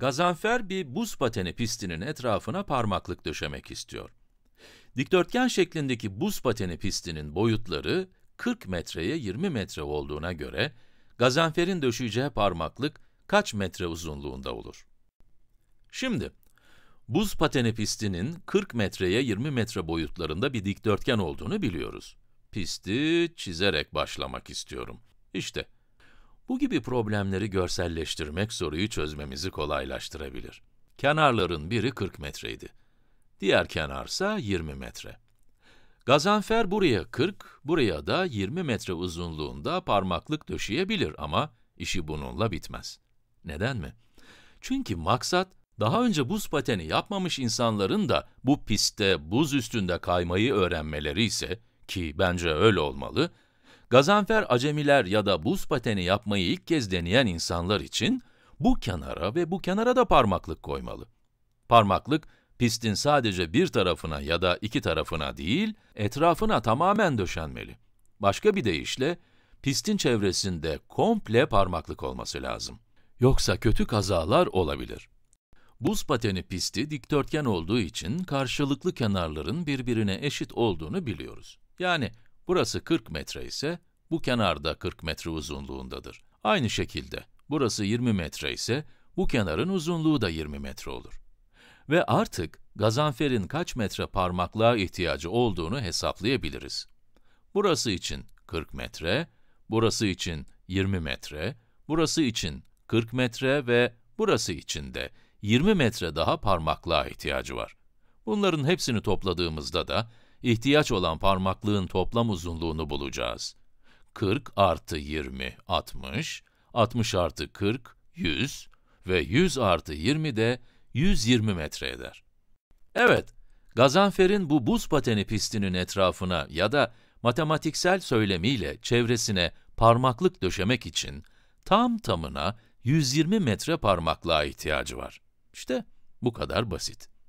Gazanfer bir buz pateni pistinin etrafına parmaklık döşemek istiyor. Dikdörtgen şeklindeki buz pateni pistinin boyutları 40 metreye 20 metre olduğuna göre, Gazanfer'in döşeyeceği parmaklık kaç metre uzunluğunda olur? Şimdi, buz pateni pistinin 40 metreye 20 metre boyutlarında bir dikdörtgen olduğunu biliyoruz. Pisti çizerek başlamak istiyorum. İşte, bu gibi problemleri görselleştirmek soruyu çözmemizi kolaylaştırabilir. Kenarların biri 40 metreydi. Diğer kenarsa 20 metre. Gazanfer buraya 40, buraya da 20 metre uzunluğunda parmaklık döşeyebilir ama işi bununla bitmez. Neden mi? Çünkü maksat, daha önce buz pateni yapmamış insanların da bu pistte, buz üstünde kaymayı öğrenmeleri ise, ki bence öyle olmalı, Gazanfer acemiler ya da buz pateni yapmayı ilk kez deneyen insanlar için bu kenara ve bu kenara da parmaklık koymalı. Parmaklık, pistin sadece bir tarafına ya da iki tarafına değil, etrafına tamamen döşenmeli. Başka bir deyişle, pistin çevresinde komple parmaklık olması lazım. Yoksa kötü kazalar olabilir. Buz pateni pisti dikdörtgen olduğu için karşılıklı kenarların birbirine eşit olduğunu biliyoruz. Yani burası 40 metre ise bu kenar da 40 metre uzunluğundadır. Aynı şekilde burası 20 metre ise bu kenarın uzunluğu da 20 metre olur. Ve artık Gazanfer'in kaç metre parmaklığa ihtiyacı olduğunu hesaplayabiliriz. Burası için 40 metre, burası için 20 metre, burası için 40 metre ve burası için de 20 metre daha parmaklığa ihtiyacı var. Bunların hepsini topladığımızda da ihtiyaç olan parmaklığın toplam uzunluğunu bulacağız. 40 artı 20, 60, 60 artı 40, 100 ve 100 artı 20 de 120 metre eder. Evet, Gazanfer'in bu buz pateni pistinin etrafına ya da matematiksel söylemiyle çevresine parmaklık döşemek için tam tamına 120 metre parmaklığa ihtiyacı var. İşte bu kadar basit.